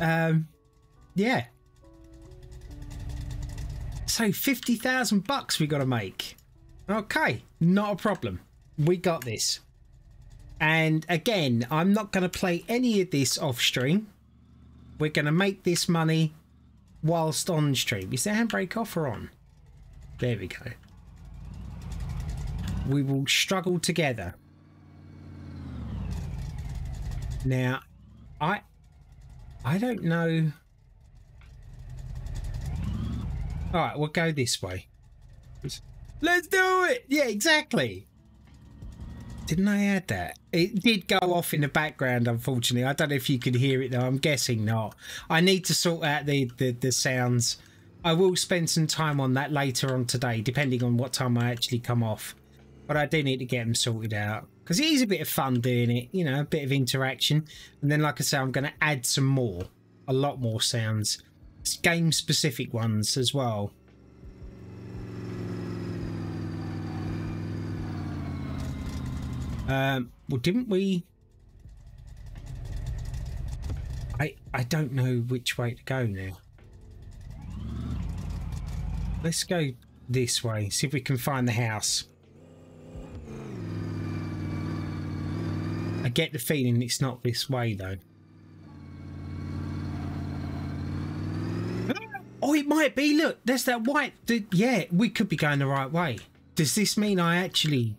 Yeah. So 50,000 bucks we got to make. Okay, not a problem. We got this. And again, I'm not going to play any of this off stream. We're going to make this money whilst on stream. Is the handbrake off or on? There we go. We will struggle together. Now, I don't know. All right, we'll go this way. Let's do it. Yeah, exactly. Didn't I add that? It did go off in the background, unfortunately. I don't know if you could hear it, though. I'm guessing not. I need to sort out the sounds. I will spend some time on that later on today, depending on what time I actually come off. But I do need to get them sorted out, because it is a bit of fun doing it, you know, a bit of interaction. And then, like I say, I'm going to add some more, a lot more sounds, game-specific ones as well. Well, didn't we? I don't know which way to go now. Let's go this way, see if we can find the house. I get the feeling it's not this way, though. Oh, it might be. Look, there's that white. Yeah, we could be going the right way. Does this mean I actually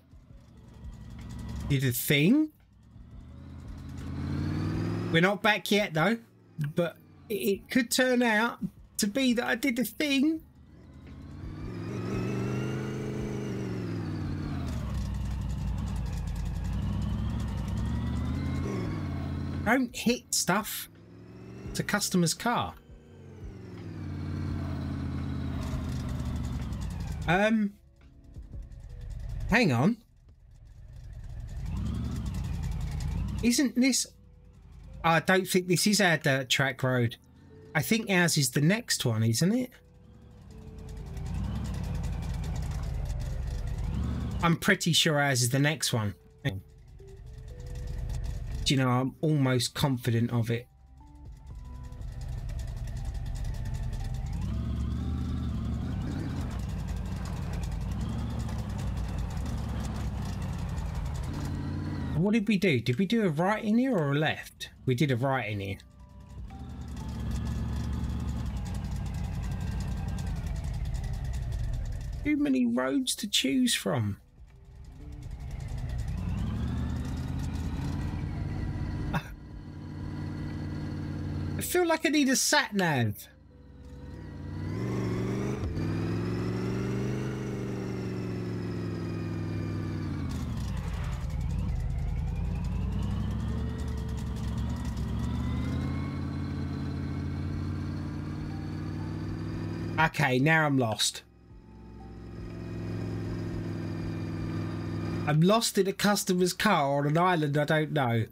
did a thing? We're not back yet, though. But it could turn out to be that I did a thing. Don't hit stuff. It's a customer's car. Hang on. Isn't this... I don't think this is our dirt track road. I think ours is the next one, isn't it? I'm pretty sure ours is the next one. You know, I'm almost confident of it. What did we do? Did we do a right in here or a left? We did a right in here. Too many roads to choose from. I feel like I need a sat nav. Okay, now I'm lost. I'm lost in a customer's car on an island I don't know.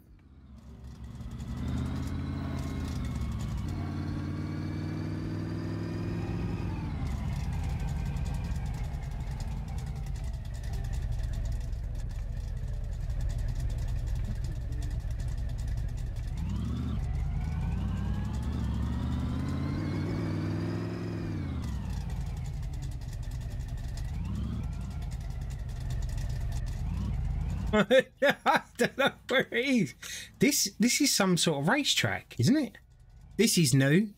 I don't know where it is. This is some sort of racetrack, isn't it? This is new.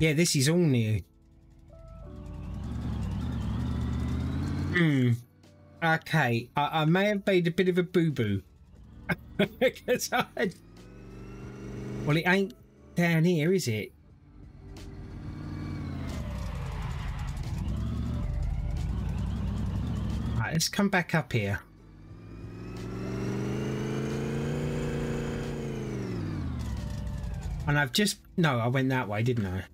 Yeah, this is all new. Okay, I may have made a bit of a boo-boo. Well, it ain't down here, is it? Let's come back up here. And I've just... No, I went that way, didn't I?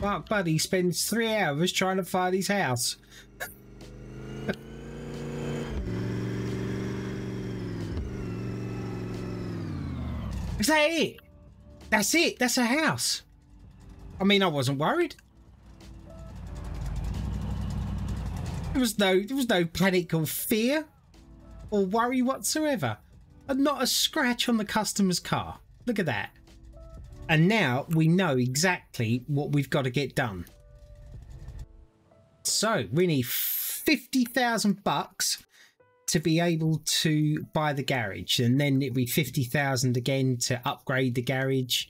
Mark Buddy spends 3 hours trying to find his house. Is that it? That's it. That's a house. I mean, I wasn't worried. There was no panic or fear or worry whatsoever. And not a scratch on the customer's car. Look at that. And now we know exactly what we've got to get done. So we need $50,000 to be able to buy the garage, and then it'll be $50,000 again to upgrade the garage.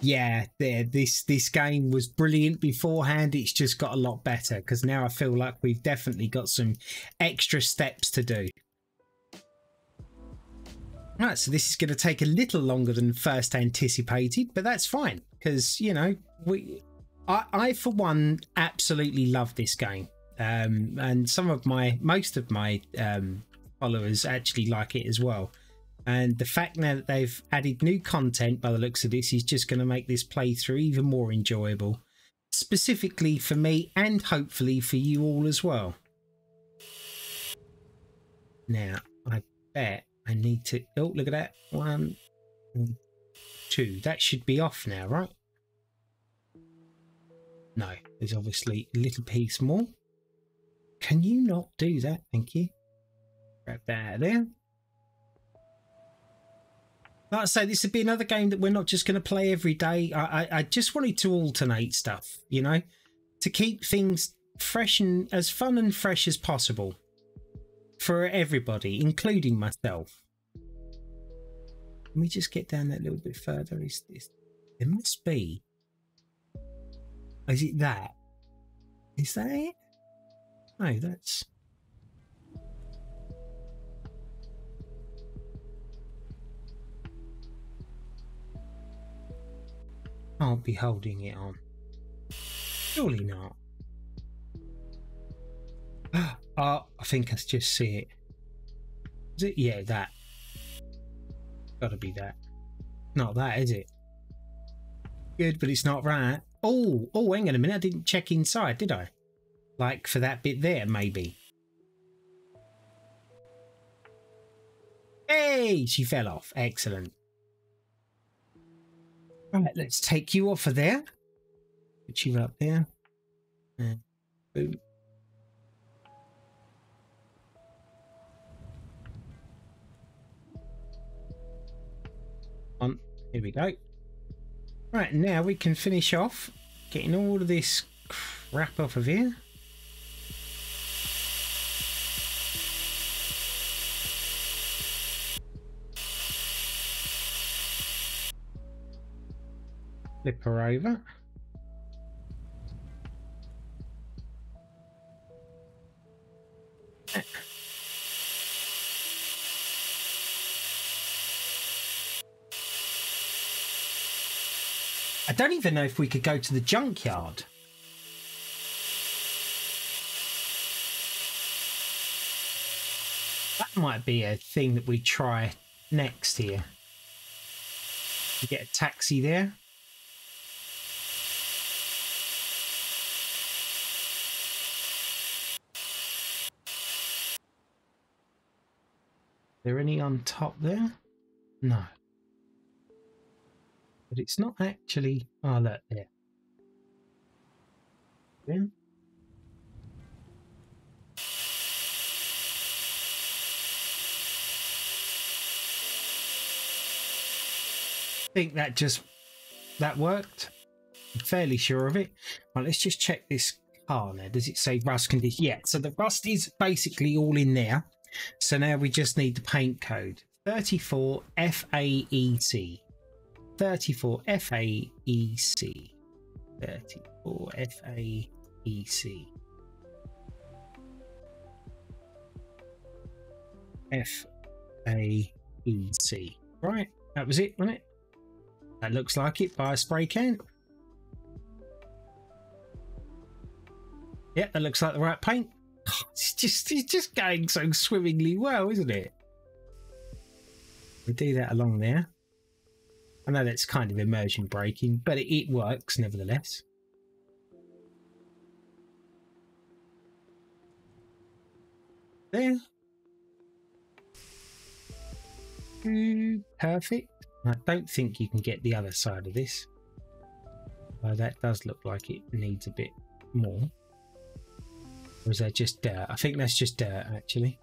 Yeah, there. This game was brilliant beforehand. It's just got a lot better because now I feel like we've definitely got some extra steps to do. Right, so this is going to take a little longer than first anticipated, but that's fine because, you know, I for one absolutely love this game, and most of my followers actually like it as well. And the fact now that they've added new content by the looks of this is just going to make this playthrough even more enjoyable, specifically for me and hopefully for you all as well. Now, I bet I need to... Oh, look at that. 1, 2. That should be off now, right? No, there's obviously a little piece more. Can you not do that? Thank you. Grab that out of there. Like I say, this would be another game that we're not just going to play every day. I just wanted to alternate stuff, you know, to keep things fresh and as fun and fresh as possible for everybody, including myself. Can we just get down that little bit further? Is this? It must be. Is it that? Is that it? No, that's... I'll be holding it on. Surely not. Oh, I think I just see it. Is it? Yeah, that. Gotta be that. Not that, is it? Good, but it's not right. Oh, hang on a minute. I didn't check inside, did I? Like for that bit there, maybe. Hey, she fell off. Excellent. Right, let's take you off of there. Put you up there. And boom. On. Here we go. Right, now we can finish off getting all of this crap off of here. Flip her over. I don't even know if we could go to the junkyard. That might be a thing that we try next here. We get a taxi there. Are there any on top there? No. But it's not actually... Oh, look, there. Yeah. I think that just... That worked. I'm fairly sure of it. Right, let's just check this car now. Does it say rust condition? Yeah, so the rust is basically all in there. So now we just need the paint code. 34FAEC. 34FAEC. 34FAEC. FAEC. Right, that was it, wasn't it? That looks like it by a spray can. Yep, that looks like the right paint. It's just going so swimmingly well, isn't it? We do that along there. I know that's kind of immersion breaking, but it works nevertheless. There. Perfect. I don't think you can get the other side of this. That does look like it needs a bit more. Or is that just dirt? I think that's just dirt, actually.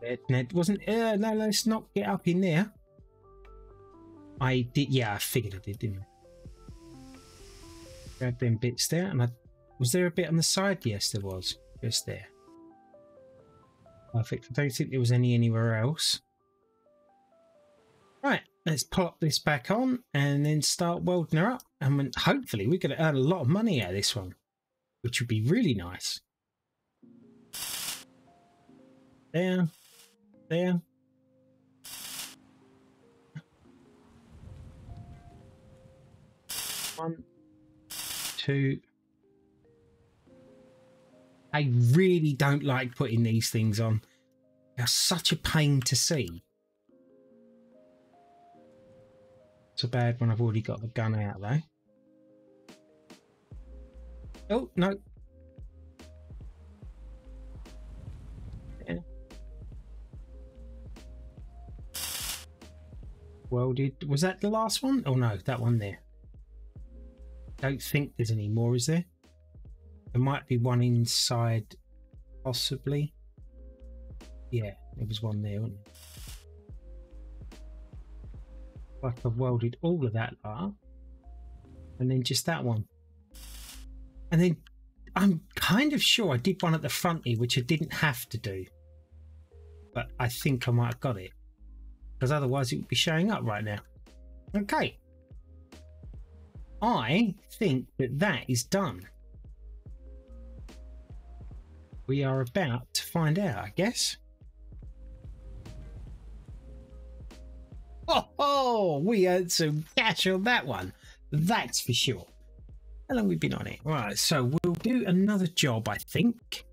It wasn't... no, let's not get up in there. I did... Yeah, I figured I did, didn't I? Grab them bits there, and I... Was there a bit on the side? Yes, there was. Just there. Perfect. I don't think there was any anywhere else. Right, let's pop this back on and then start welding her up. And when, hopefully we're going to earn a lot of money out of this one, which would be really nice. There. There. One. Two. I really don't like putting these things on. They're such a pain to see. It's a bad one. I've already got the gun out though. Oh no. Yeah. Welded. Was that the last one? Oh no, that one there. Don't think there's any more, is there? There might be one inside, possibly. Yeah, there was one there, wasn't there? Like I've welded all of that lot, and then just that one, and then I'm kind of sure I did one at the front here, which I didn't have to do, but I think I might have got it, because otherwise it would be showing up right now. Okay, I think that that is done. We are about to find out, I guess. Oh, we earned some cash on that one, that's for sure. How long have we been on it? Right, so we'll do another job, I think.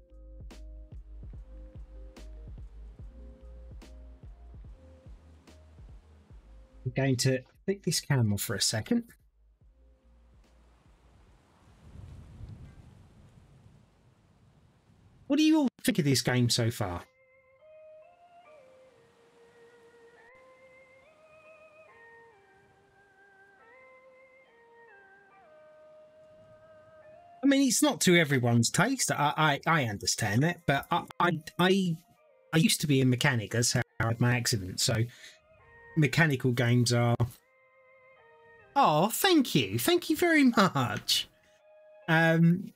I'm going to click this camera for a second. What do you all think of this game so far? I mean, it's not to everyone's taste. I understand that, but I used to be a mechanic. That's how I had my accident. So mechanical games are. Oh, thank you very much. I'm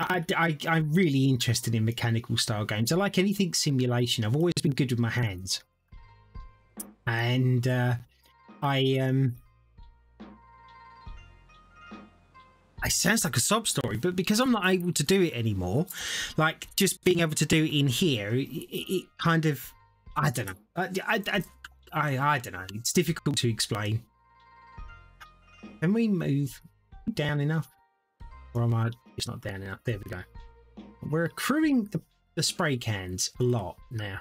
really interested in mechanical style games. I like anything simulation. I've always been good with my hands, and It sounds like a sob story, but because I'm not able to do it anymore, like just being able to do it in here, it kind of, I don't know. I don't know. It's difficult to explain. Can we move down enough? Or am I just not down enough? There we go. We're accruing the spray cans a lot now.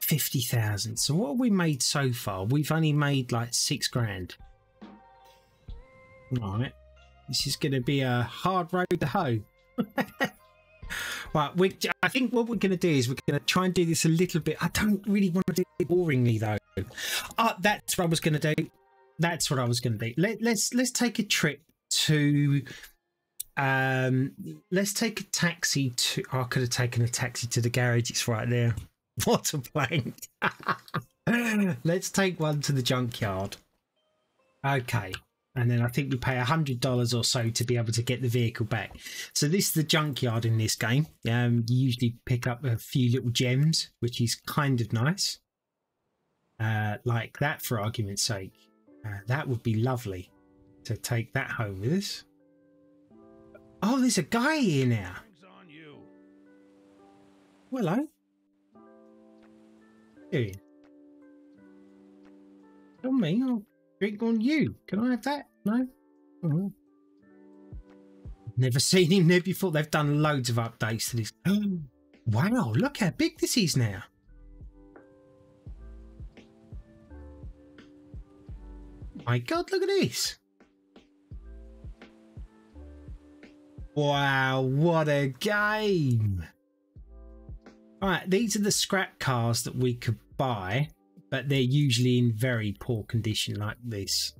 50,000. So what have we made so far? We've only made like 6 grand. Right, this is going to be a hard road to hoe. Right, I think what we're going to do is we're going to try and do this a little bit. I don't really want to do it boringly though. That's what I was going to do. That's what I was going to do. Let's take a trip to. Let's take a taxi to. Oh, I could have taken a taxi to the garage. It's right there. What a blank. Let's take one to the junkyard. Okay. And then I think we pay $100 or so to be able to get the vehicle back. So this is the junkyard in this game. You usually pick up a few little gems, which is kind of nice. Like that, for argument's sake. That would be lovely to take that home with us. Oh, there's a guy here now. Hello. Here he is. Tell me, I'll drink on you. Can I have that? No? Oh. Never seen him there before. They've done loads of updates to this. Oh, wow, look how big this is now. My God, look at this. Wow, what a game. All right, these are the scrap cars that we could buy, but they're usually in very poor condition, like this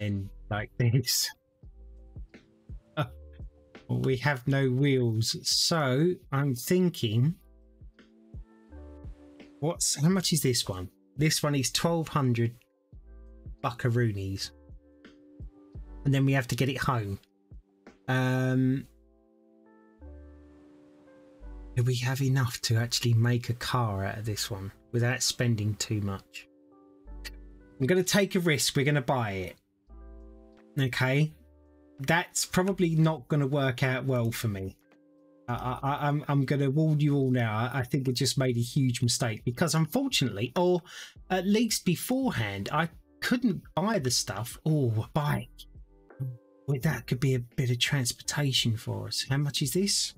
and like this. We have no wheels, so I'm thinking, how much is this one? This one is 1200 buckaroonies, and then we have to get it home. Do we have enough to actually make a car out of this one without spending too much? I'm going to take a risk. We're going to buy it. Okay, that's probably not going to work out well for me. I'm going to warn you all now. I think we just made a huge mistake, because unfortunately, or at least beforehand, I couldn't buy the stuff. Oh, a bike. Well, that could be a bit of transportation for us. How much is this?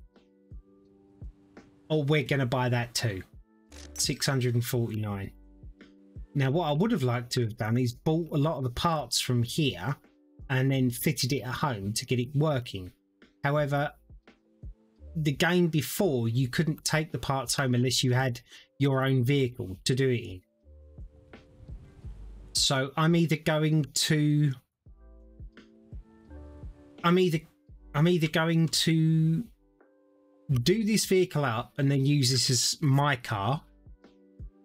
Oh, we're going to buy that too. 649. Now, what I would have liked to have done is bought a lot of the parts from here and then fitted it at home to get it working. However, the game before, you couldn't take the parts home unless you had your own vehicle to do it in. So I'm either going to... I'm either going to do this vehicle up and then use this as my car.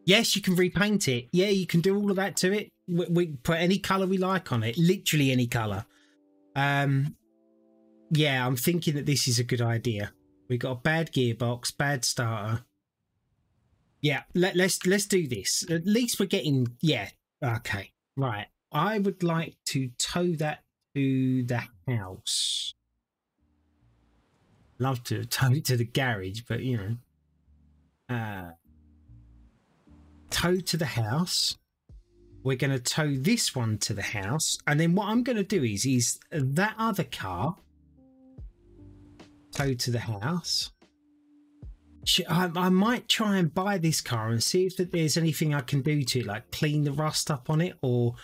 Yes, you can repaint it. Yeah, you can do all of that to it. We put any color we like on it, literally any color. Yeah, I'm thinking that this is a good idea. We've got a bad gearbox, bad starter. Yeah, let's do this. At least we're getting, yeah, okay, right. I would like to tow that to the house. Love to have towed it to the garage, but you know, tow to the house. We're going to tow this one to the house, and then what I'm going to do is that other car tow to the house. I might try and buy this car and see if there's anything I can do to it, like clean the rust up on it, or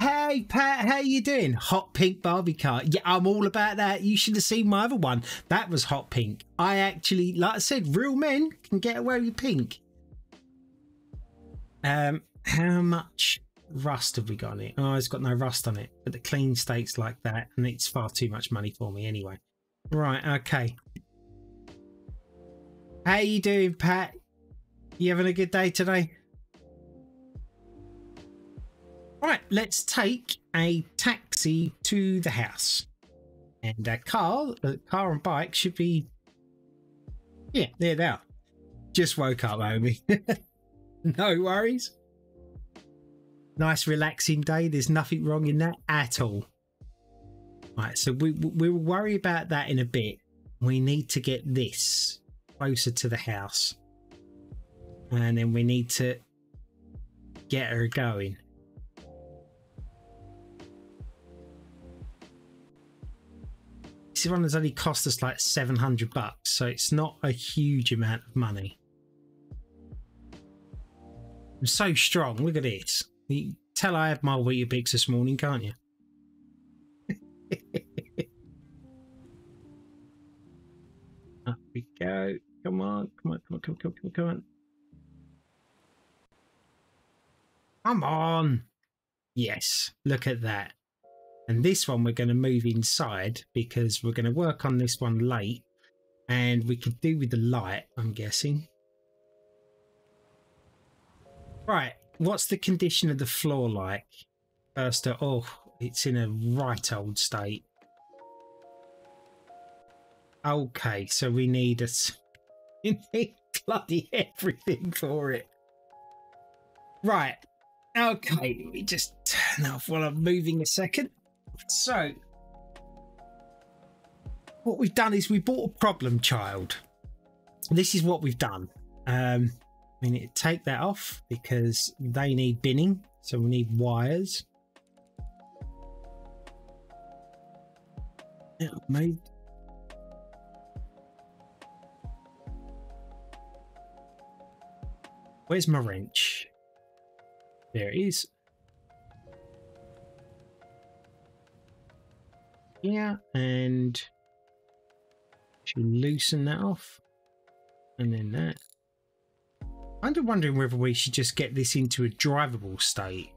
hey Pat, how you doing? Hot pink Barbie car. Yeah, I'm all about that. You should have seen my other one. That was hot pink. I actually, like I said, real men can get away with pink. How much rust have we got on it? Oh, it's got no rust on it, but the clean state's like that, and it's far too much money for me anyway. Right, okay. How you doing, Pat? You having a good day today? Right, let's take a taxi to the house, and a car and bike should be, yeah, there they are. Just woke up, homie. No worries. Nice relaxing day. There's nothing wrong in that at all. Right, so we'll worry about that in a bit. We need to get this closer to the house, and then we need to get her going. This one has only cost us like 700 bucks, so it's not a huge amount of money. I'm so strong. Look at this. You can tell I had my Weetabix this morning, can't you? Up we go. Come on, come on, come on, come on, come on, come on. Come on. Yes, look at that. And this one we're going to move inside, because we're going to work on this one late, and we could do with the light, I'm guessing. Right, what's the condition of the floor like? First, oh, it's in a right old state. Okay, so we need bloody everything for it. Right, okay, let me just turn off while I'm moving a second. So what we've done is we bought a problem child. This is what we've done. We need to take that off because they need binning, so we need wires. Made. Where's my wrench? There it is. Yeah, and loosen that off, and then that. I'm wondering whether we should just get this into a drivable state.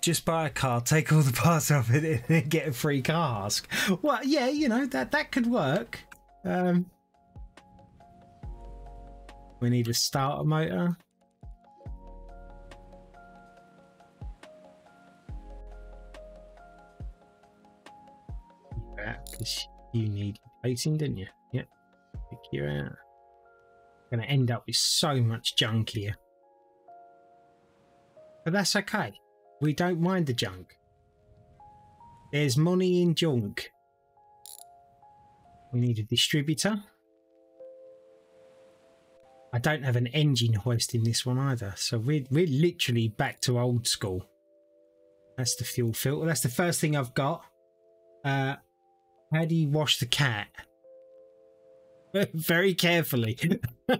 Just buy a car, take all the parts off it, and then get a free car ask. Well, yeah, you know, that could work. We need a starter motor. Because you need replacing, didn't you? Yep. Pick you out. Gonna end up with so much junk here. But that's okay. We don't mind the junk. There's money in junk. We need a distributor. I don't have an engine hoist in this one either, so we're literally back to old school. That's the fuel filter. That's the first thing I've got. How do you wash the cat? Very carefully. We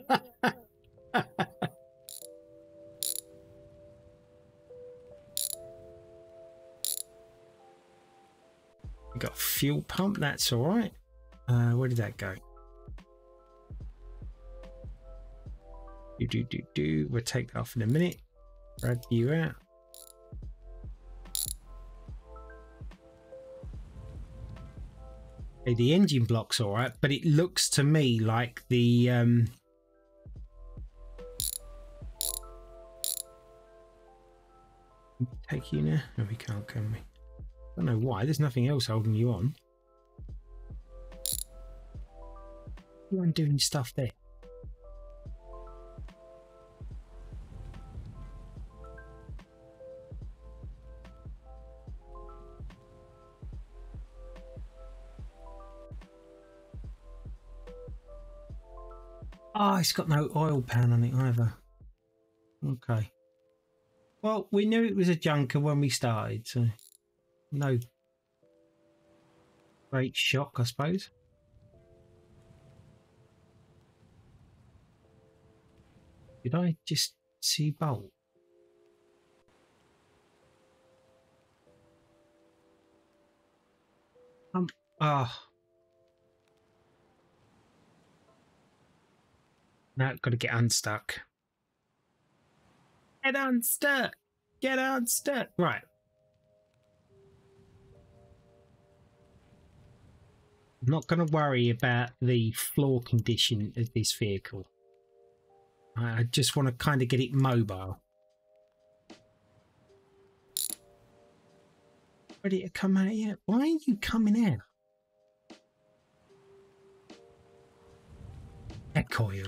got a fuel pump. That's all right. Where did that go? We'll take that off in a minute. Grab you out. The engine block's all right, but it looks to me like the take you now. No, we can't, can we? I don't know why. There's nothing else holding you on. You're undoing stuff there. Oh, it's got no oil pan on it either. Okay. Well, we knew it was a junker when we started, so no great shock, I suppose. Did I just see bolt? Ah. Now I've got to get unstuck. Get unstuck! Get unstuck! Right. I'm not going to worry about the floor condition of this vehicle. I just want to kind of get it mobile. Ready to come out yet? Why are you coming out? Head coil.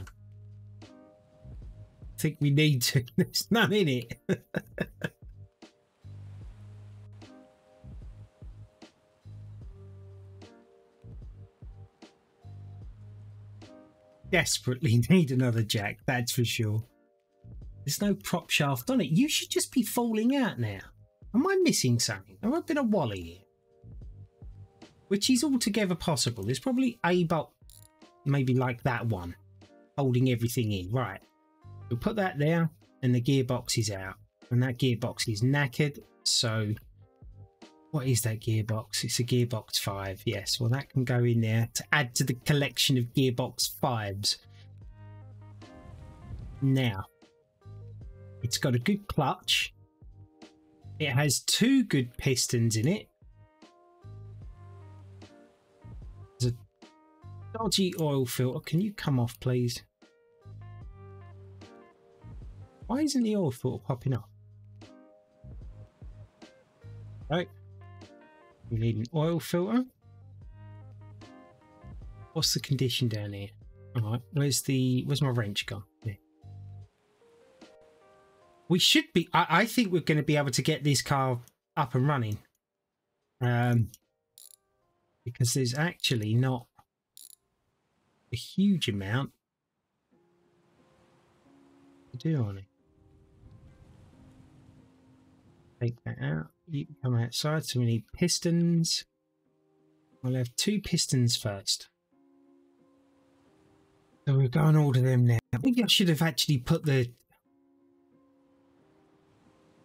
Think we need to. There's none in it. Desperately need another jack, that's for sure. There's no prop shaft on it. You should just be falling out now. Am I missing something? Have I been a wally here? Which is altogether possible. There's probably a bolt, maybe like that one, holding everything in. Right. We'll put that there, and the gearbox is out. And that gearbox is knackered, so... What is that gearbox? It's a gearbox 5, yes. Well, that can go in there to add to the collection of gearbox 5s. Now, it's got a good clutch. It has two good pistons in it. There's a dodgy oil filter. Can you come off, please? Why isn't the oil filter popping up? Right. We need an oil filter. What's the condition down here? Alright, where's my wrench gone? There. We should be, I think we're going to be able to get this car up and running. Because there's actually not a huge amount to do on it. Take that out. You can come outside, so we need pistons. I'll have two pistons first. So we'll go and order them now. I think I should have actually put the...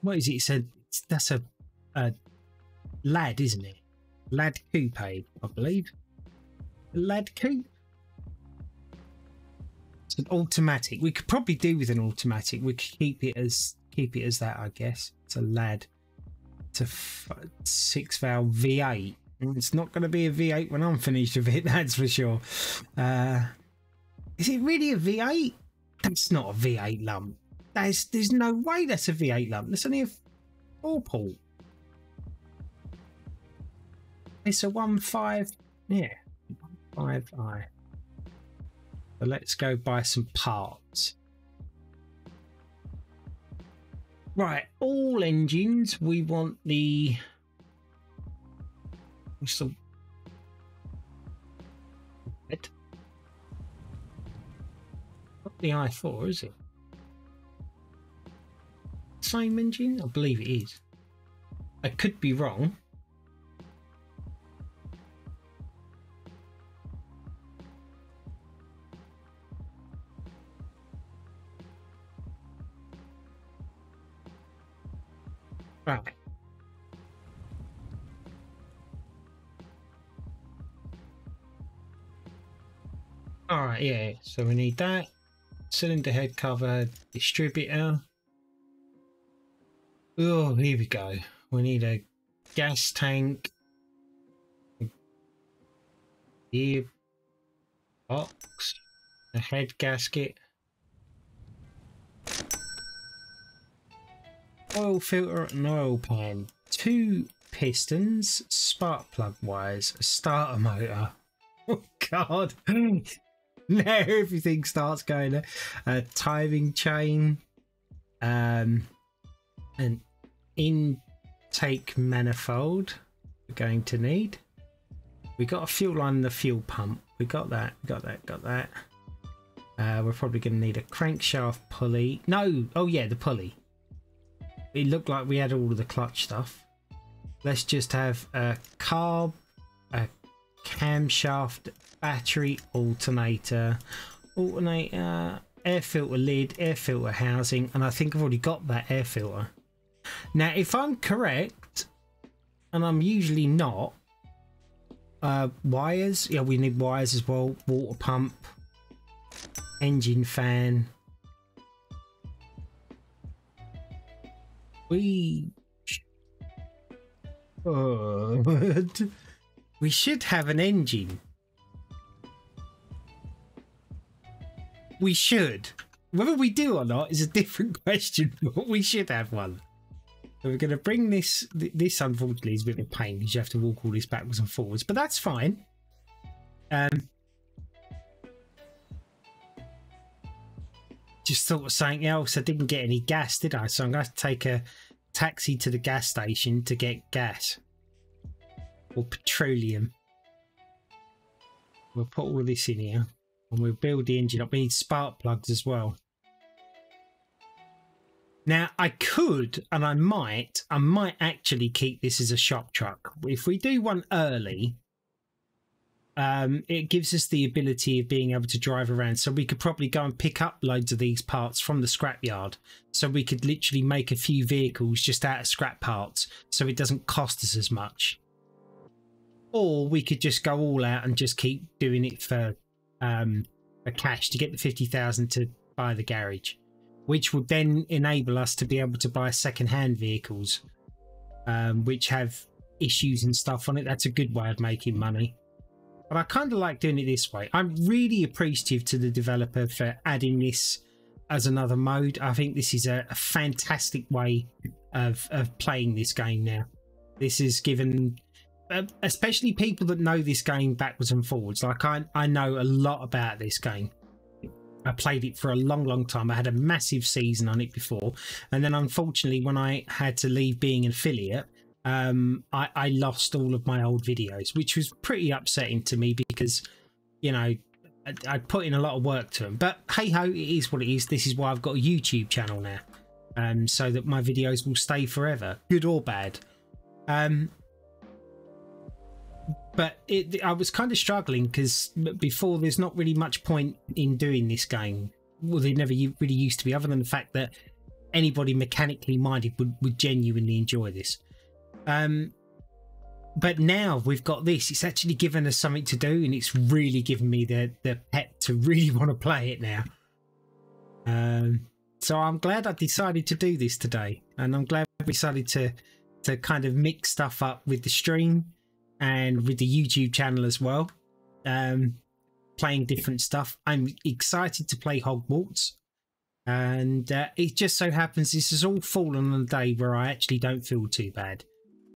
What is it? That's a Lad, isn't it? Lad Coupe, I believe. lead key. It's an automatic. We could probably do with an automatic. We could keep it as that, I guess. It's a lead. It's a 6-valve V8. It's not going to be a V8 when I'm finished with it, that's for sure. Is it really a V8? That's not a V8 lump. There's no way that's a V8 lump. That's only a 4-port. It's a 1.5. Yeah, 1.5i. So let's go buy some parts. Right, all engines. We want the. What's the red? Not the i4, is it? Same engine? I believe it is. I could be wrong. Right. All right, yeah, so we need that. Cylinder head cover, distributor. Oh, here we go. We need a gas tank. Gear box. A head gasket. Oil filter and oil pan, 2 pistons, spark plug wires, a starter motor. Oh god. Now everything starts going. A timing chain, an intake manifold we're going to need. We got a fuel line and the fuel pump. We got that, got that. We're probably going to need a crankshaft pulley. No, oh yeah, the pulley. It looked like we had all of the clutch stuff. Let's just have a carb, a camshaft, battery, alternator, air filter lid, air filter housing, and I think I've already got that air filter. Now, if I'm correct, and I'm usually not, wires, yeah, we need wires as well, water pump, engine fan. We should have an engine. We should. Whether we do or not is a different question, but we should have one. So we're going to bring this. This unfortunately is a bit of a pain because you have to walk all this backwards and forwards, but that's fine. Just thought of something else. I didn't get any gas, did I? So I'm going to have to take a taxi to the gas station to get gas. Or petroleum. We'll put all this in here. And we'll build the engine up. We need spark plugs as well. Now, I could, and I might actually keep this as a shop truck. If we do one early, it gives us the ability of being able to drive around, so we could probably go and pick up loads of these parts from the scrapyard, so we could literally make a few vehicles just out of scrap parts, so it doesn't cost us as much. Or we could just go all out and just keep doing it for cash to get the 50,000 to buy the garage, which would then enable us to be able to buy second-hand vehicles which have issues and stuff on it. That's a good way of making money. But I kind of like doing it this way. I'm really appreciative to the developer for adding this as another mode. I think this is a fantastic way of playing this game now. This has given, especially people that know this game backwards and forwards. Like I know a lot about this game. I played it for a long, long time. I had a massive season on it before. And then unfortunately, when I had to leave being an affiliate, I lost all of my old videos, which was pretty upsetting to me because, you know, I put in a lot of work to them. But hey ho, it is what it is. This is why I've got a YouTube channel now, so that my videos will stay forever, good or bad. But I was kind of struggling because before there's not really much point in doing this game. Well, they never really used to be, other than the fact that anybody mechanically minded would genuinely enjoy this. But now we've got this, it's actually given us something to do, and it's really given me the pep to really want to play it now. So I'm glad I decided to do this today, and I'm glad we decided to kind of mix stuff up with the stream and with the YouTube channel as well. Playing different stuff. I'm excited to play Hogwarts, and it just so happens this has all fallen on a day where I actually don't feel too bad.